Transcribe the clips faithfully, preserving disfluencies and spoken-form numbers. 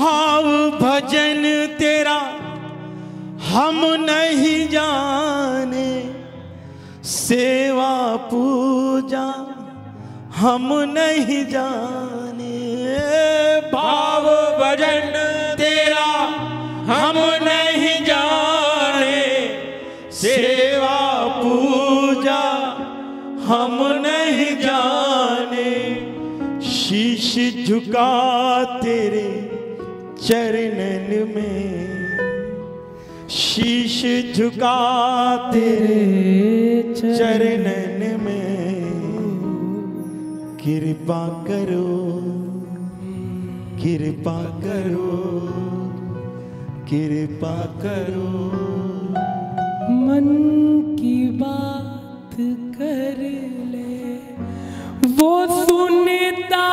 भाव भजन तेरा हम नहीं जाने, सेवा पूजा हम नहीं जाने। भाव भजन तेरा हम नहीं जाने, सेवा पूजा हम नहीं जाने। शीश झुका तेरे चरणन में, शीश झुका तेरे चरणन में। कृपा करो, कृपा करो, कृपा करो। मन की बात कर ले, वो सुनता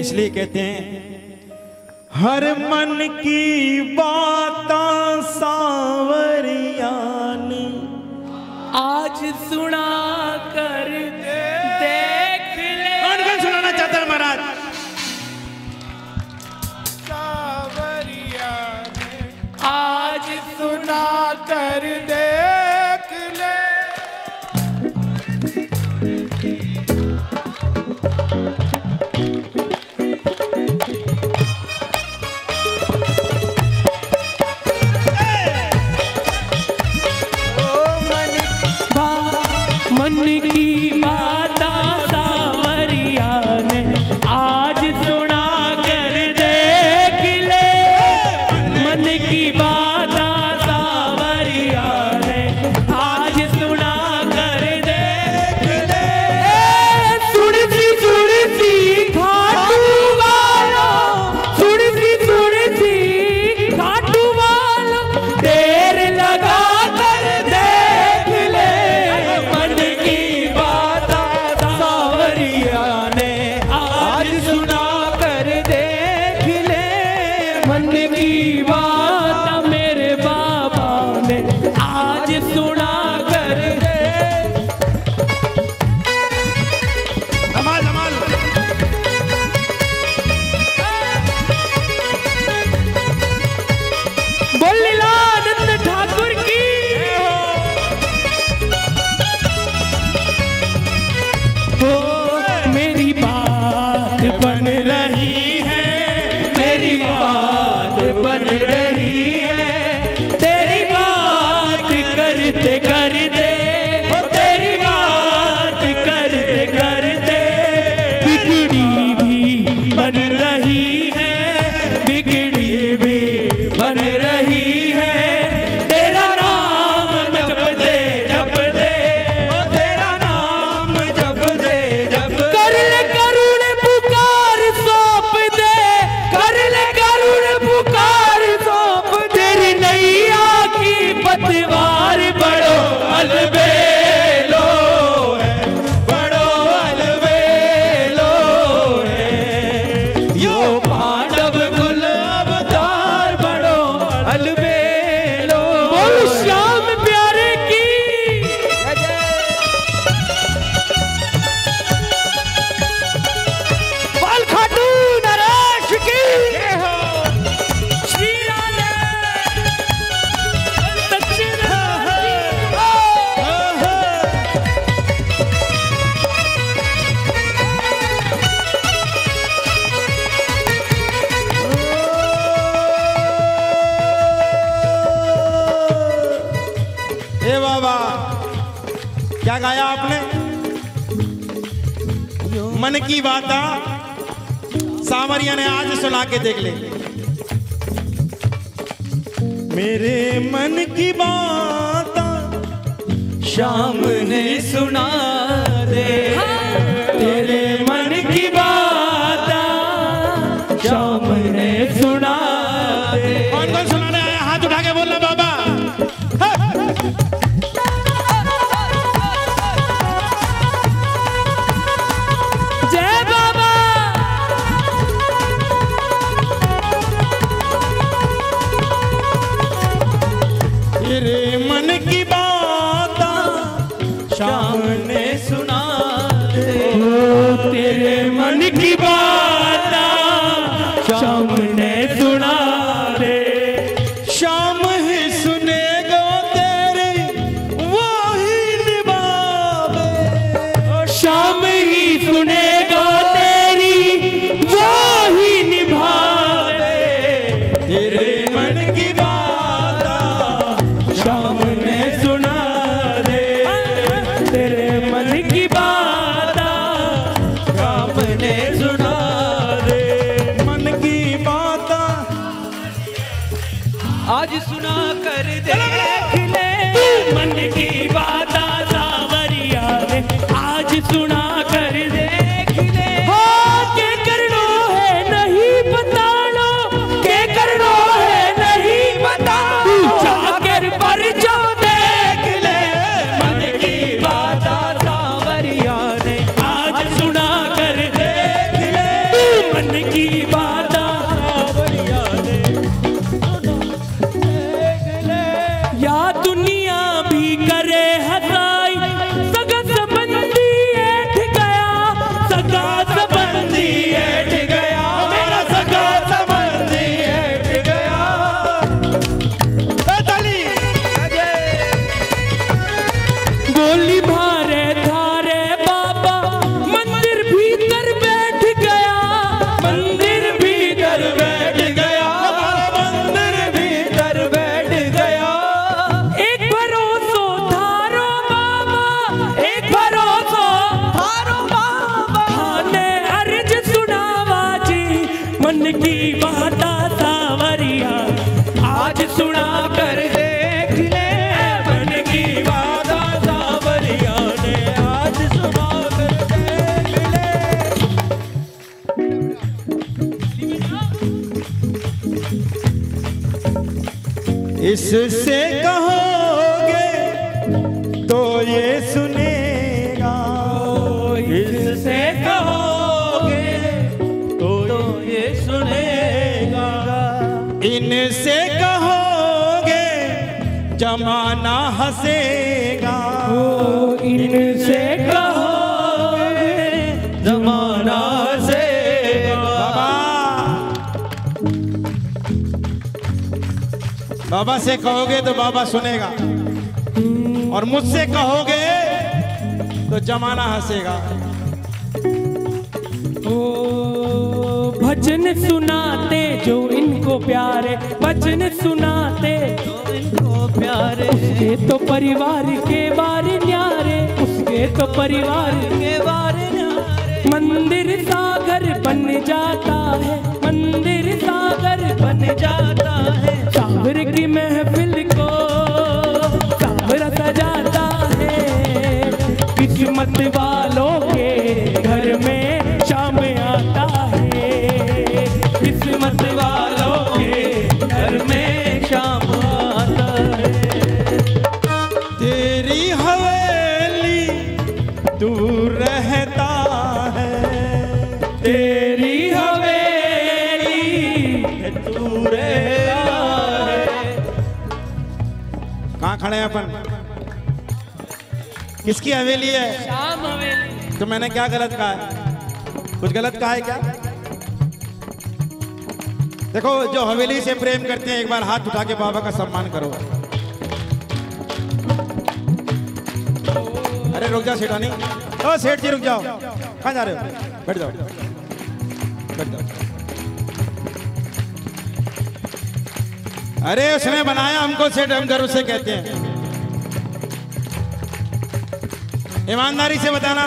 इसलिए कहते हैं हर मन की बात सांवरियानी आज सुना कर देख ले। कौन कौन सुनाना चाहता है महाराज? सांवरिया आज सुना कर देख ले। क्या गाया आपने? मन की बात सांवरिया ने आज सुना के देख ले। मेरे मन की बात शाम ने सुना दे, तेरे मन की बात शाम ने सुना दे। कौन कौन सुना रहा है, हाथ उठा के बोलना बाबा। इससे कहोगे तो ये सुनेगा, इससे कहोगे तो ये सुनेगा, इनसे कहोगे जमाना हंसेगा, इनसे कहोगे जमाना बाबा से कहोगे तो बाबा सुनेगा और मुझसे कहोगे तो जमाना हंसेगा। ओ भजन सुनाते जो इनको प्यारे, भजन सुनाते जो इनको प्यारे, उसके तो परिवार के बारे न्यारे, उसके तो परिवार के बारे न्यारे। मंदिर सागर बन जाता है, मंदिर सागर बन जाता है, सावर की महफिल को सावर सजाता है। किस्मत वालों के घर में शाम आता है, किस्मत वालों के घर में शाम आता है। तेरी हवेली दूर रहता है, तेरी हवेली दूर है। खड़े हैं अपन, किसकी हवेली है? शाम हवेली। तो मैंने क्या गलत कहा है? कुछ गलत कहा है क्या? देखो, जो हवेली से प्रेम करते हैं एक बार हाथ उठा के बाबा का सम्मान करो। अरे रुक जाओ सेठानी, ओ सेठ जी रुक जाओ, कहाँ जा रहे हो? बैठ जाओ, बैठ जाओ। अरे उसने बनाया हमको सेठ, हम गर्व से कहते हैं। ईमानदारी से बताना,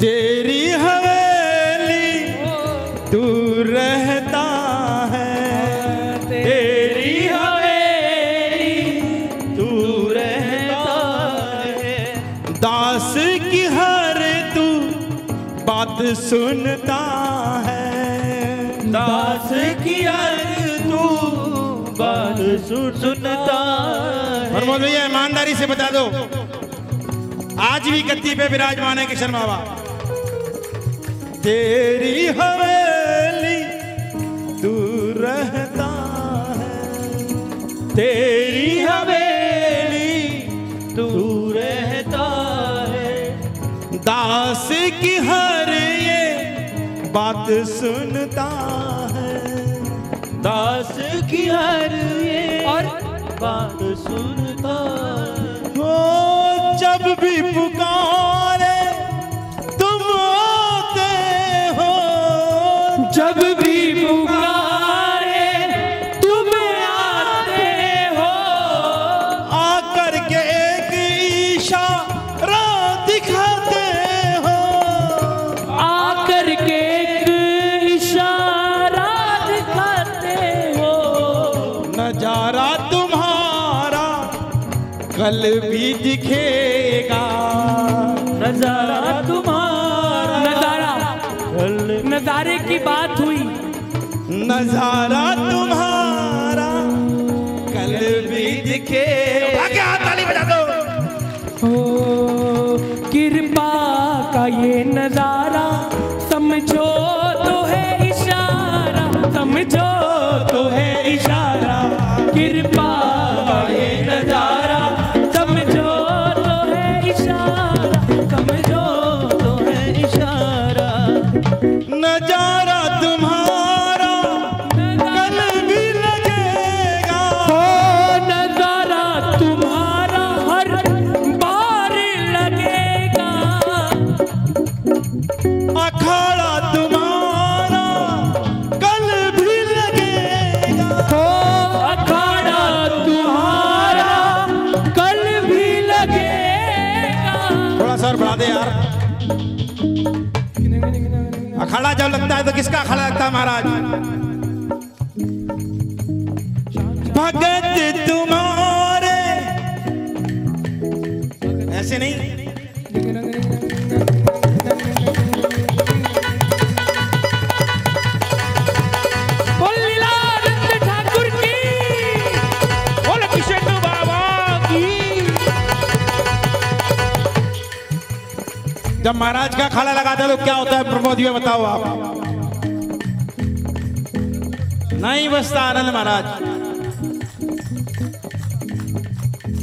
तेरी हवेली दूर रहता है, सुनता है दास की तू बात सुनता है। प्रमोद भैया ईमानदारी से बता दो, आज भी गद्दी पे विराजमान है किशन बाबा। तेरी हवेली दूर रहता है, तेरी हवेली दूर रहता है, दास की हर ये बात सुनता है, दास की हर ये और बात सुनता है। हो जब भी पुकारे तुम आते हो, जब भी पुकारे कल भी दिखेगा नजारा तुम्हारा, नजारा नजारे की बात हुई, नजारा तुम्हारा कल भी दिखेगा। क्या ताली बजा दो। हो कृपा का ये नजारा समझो तो है इशारा, समझो तो है इशारा, कृपा का ये नजारा नजारा तुम्हारा कल भी लगेगा। हो नजारा तुम्हारा हर बार लगेगा, अखाड़ा तुम्हारा कल भी लगेगा। हो अखाड़ा तुम्हारा कल भी लगेगा। थोड़ा सा और बढ़ा दे यार। अखाड़ा जब लगता है तो किसका अखाड़ा लगता है महाराज? भगत तुम्हारे ऐसे नहीं, ठाकुर की बोल, किशन बाबा की। जब महाराज का अखाड़ा लगाता है तो क्या होता है प्रमोद जी बताओ आप? नहीं बसता आनंद महाराज।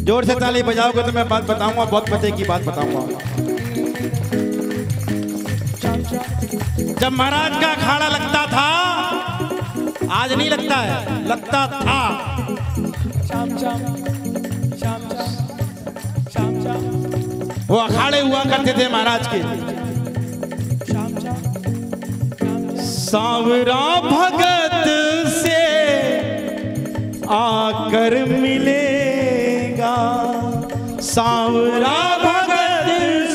जोर से ताली बजाओगे तो मैं बात बताऊंगा, बहुत पते की बात बताऊंगा। जब महाराज का अखाड़ा लगता था, आज नहीं लगता है, लगता था। शाम शाम शाम शाम शाम वो अखाड़े हुआ करते थे महाराज के। सांवरा भगत से आकर मिलेगा, सांवरा भगत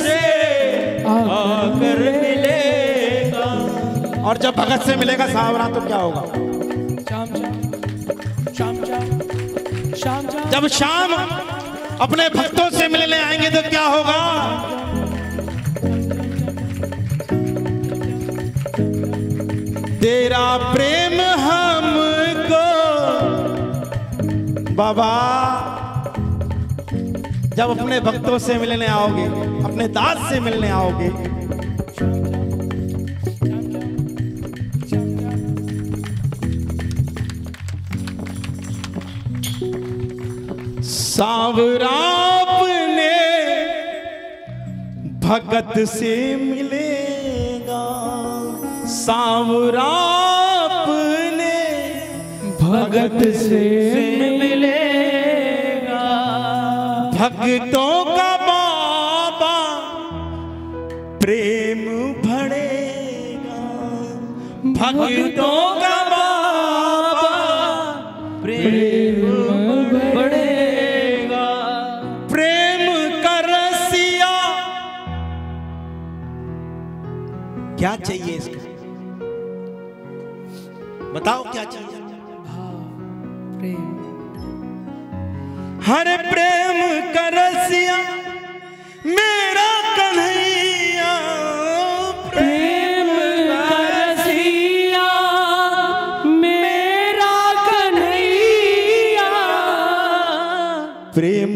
से आकर मिलेगा। और जब भगत से मिलेगा सांवरा तो क्या होगा? शाम शाम शाम शाम। जब शाम अपने भक्तों से मिलने आएंगे तो क्या होगा? तेरा प्रेम हमको बाबा। जब अपने भक्तों से मिलने आओगे, अपने दास से मिलने आओगे, सांवरा अपने भगत से मिलेगा, सांवरा अपने भगत से मिलेगा। भक्तों का बाबा प्रेम बढ़ेगा, भक्तों का बाबा प्रेम बढ़ेगा। प्रेम का रसिया क्या चाहिए इसको बताओ? क्या चाहिए? प्रेम, हर प्रेम का रसिया मेरा कन्हैया, प्रेम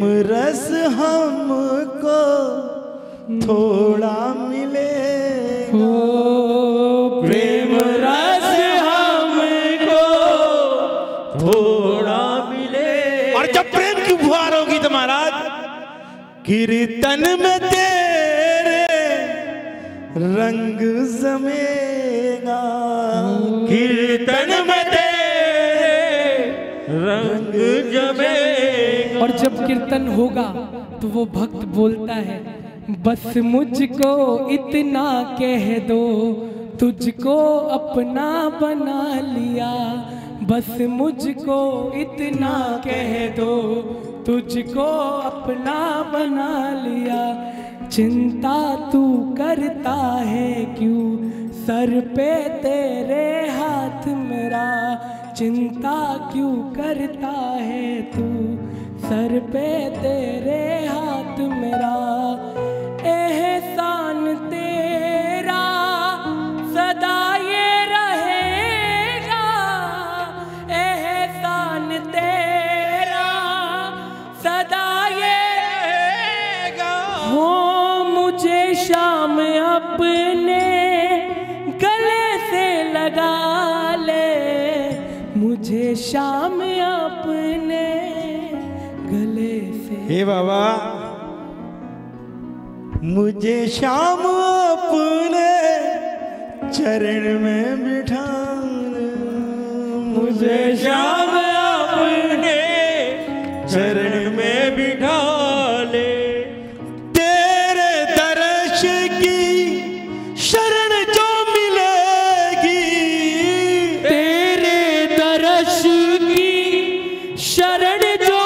प्रेम रस हमको थोड़ा मिले हो, प्रेम रस हमको थोड़ा मिले। और जब प्रेम की फुहार होगी तो महाराज कीर्तन में तेरे रंग जमेगा, कीर्तन में तेरे रंग जमेगा। और जब कीर्तन होगा तो वो भक्त बोलता है, बस मुझको इतना कह दो तुझको अपना बना लिया, बस मुझको इतना कह दो तुझको अपना बना लिया। चिंता तू करता है क्यों सर पे तेरे हाथ मेरा, चिंता क्यों करता है तू सर पे तेरे हाथ मेरा। एहसान तेरा सदा ये रहेगा, एहसान तेरा सदा ये रहेगा। हो मुझे शाम अपने गले से लगा ले, मुझे शाम अपने हे बाबा, मुझे शाम अपने चरण में बिठा, मुझे शाम अपने चरण में बिठा ले। तेरे दर्श की शरण जो मिलेगी, तेरे दर्श की शरण जो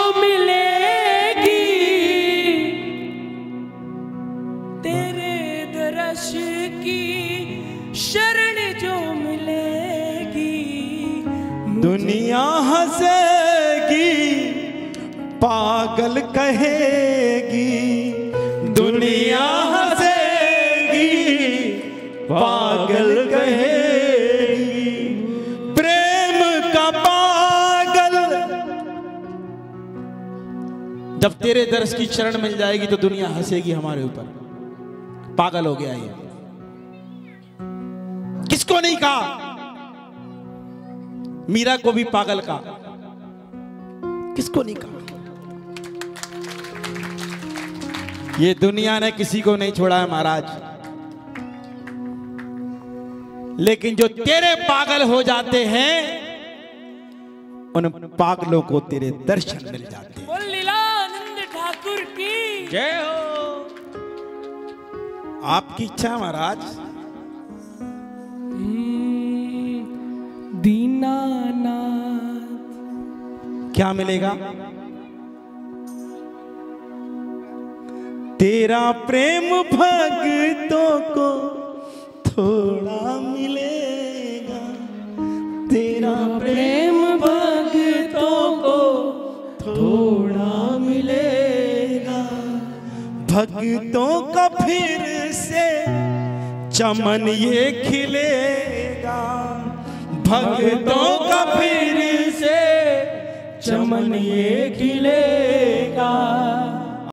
की शरण जो मिलेगी, दुनिया हंसेगी पागल कहेगी, दुनिया हंसेगी पागल कहेगी। प्रेम का पागल जब तेरे दर्श की शरण मिल जाएगी तो दुनिया हंसेगी हमारे ऊपर, पागल हो गया ये। किसको नहीं कहा, मीरा को भी पागल कहा, किसको नहीं कहा। ये दुनिया ने किसी को नहीं छोड़ा है महाराज, लेकिन जो तेरे पागल हो जाते हैं उन पागलों को तेरे दर्शन मिल जाते हैं। बोल लीलानंद ठाकुर की जय हो। आपकी इच्छा महाराज। दीनानाथ क्या मिलेगा, तेरा प्रेम भक्तों को थोड़ा मिलेगा, तेरा प्रेम भक्तों को थोड़ा मिलेगा। भक्तों का फिर से चमन ये खिलेगा, भक्तों का फिर से चमन ये खिले।